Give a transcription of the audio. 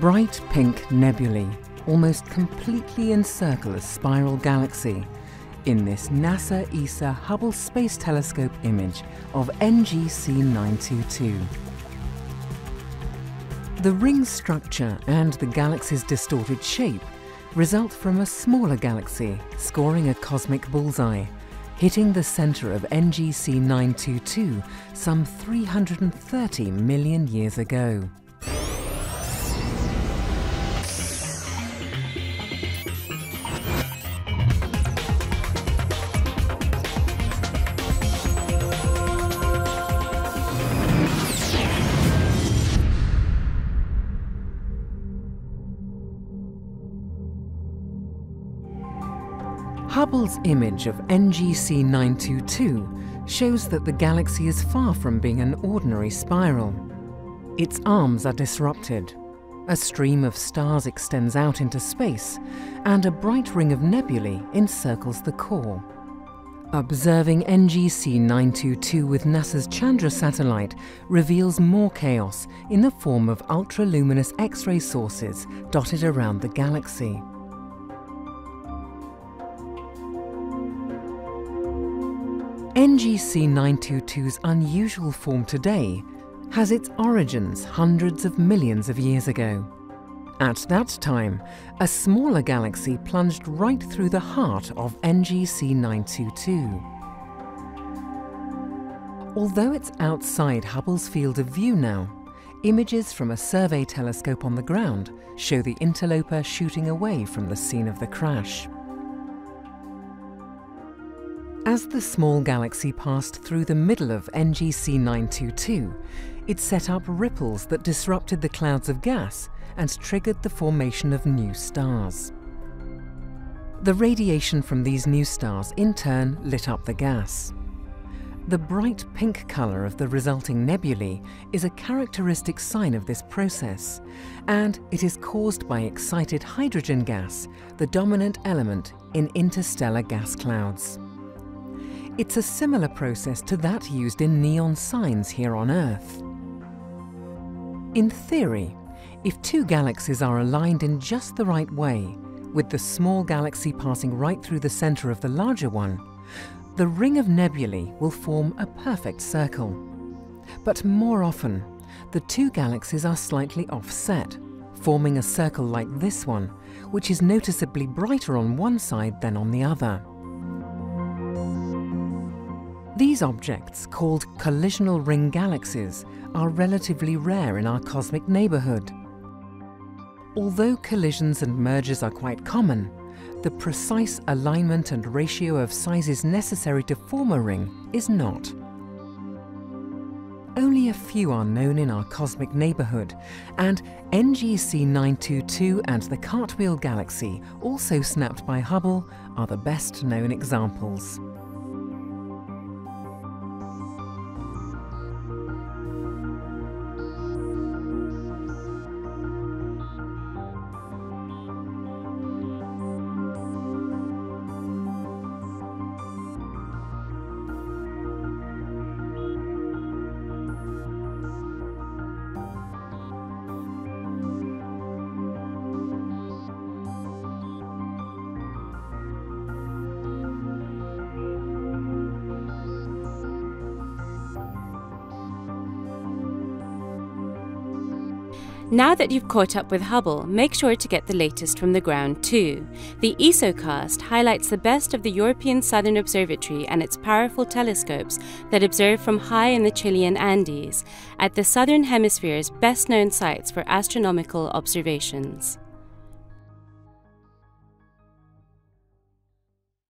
Bright pink nebulae almost completely encircle a spiral galaxy in this NASA-ESA Hubble Space Telescope image of NGC 922. The ring structure and the galaxy's distorted shape result from a smaller galaxy scoring a cosmic bullseye, hitting the center of NGC 922 some 330 million years ago. Hubble's image of NGC 922 shows that the galaxy is far from being an ordinary spiral. Its arms are disrupted, a stream of stars extends out into space, and a bright ring of nebulae encircles the core. Observing NGC 922 with NASA's Chandra satellite reveals more chaos in the form of ultraluminous X-ray sources dotted around the galaxy. NGC 922's unusual form today has its origins hundreds of millions of years ago. At that time, a smaller galaxy plunged right through the heart of NGC 922. Although it's outside Hubble's field of view now, images from a survey telescope on the ground show the interloper shooting away from the scene of the crash. As the small galaxy passed through the middle of NGC 922, it set up ripples that disrupted the clouds of gas and triggered the formation of new stars. The radiation from these new stars in turn lit up the gas. The bright pink color of the resulting nebulae is a characteristic sign of this process, and it is caused by excited hydrogen gas, the dominant element in interstellar gas clouds. It's a similar process to that used in neon signs here on Earth. In theory, if two galaxies are aligned in just the right way, with the small galaxy passing right through the center of the larger one, the ring of nebulae will form a perfect circle. But more often, the two galaxies are slightly offset, forming a circle like this one, which is noticeably brighter on one side than on the other. These objects, called collisional ring galaxies, are relatively rare in our cosmic neighborhood. Although collisions and mergers are quite common, the precise alignment and ratio of sizes necessary to form a ring is not. Only a few are known in our cosmic neighborhood, and NGC 922 and the Cartwheel Galaxy, also snapped by Hubble, are the best known examples. Now that you've caught up with Hubble, make sure to get the latest from the ground too. The ESOcast highlights the best of the European Southern Observatory and its powerful telescopes that observe from high in the Chilean Andes, at the Southern Hemisphere's best-known sites for astronomical observations.